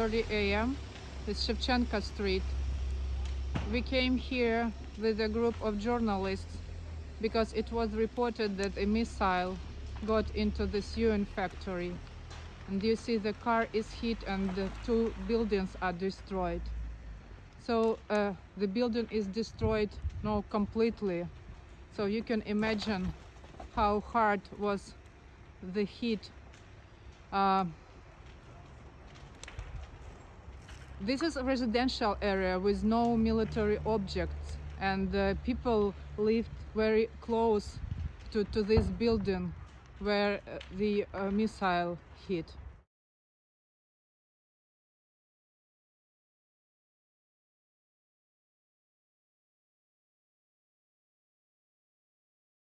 6:30 a.m. It's Shevchenko Street. We came here with a group of journalists because it was reported that a missile got into the sewing factory. And you see the car is hit and the two buildings are destroyed. So the building is destroyed now completely. So you can imagine how hard was the hit. This is a residential area with no military objects, and people lived very close to this building where the missile hit.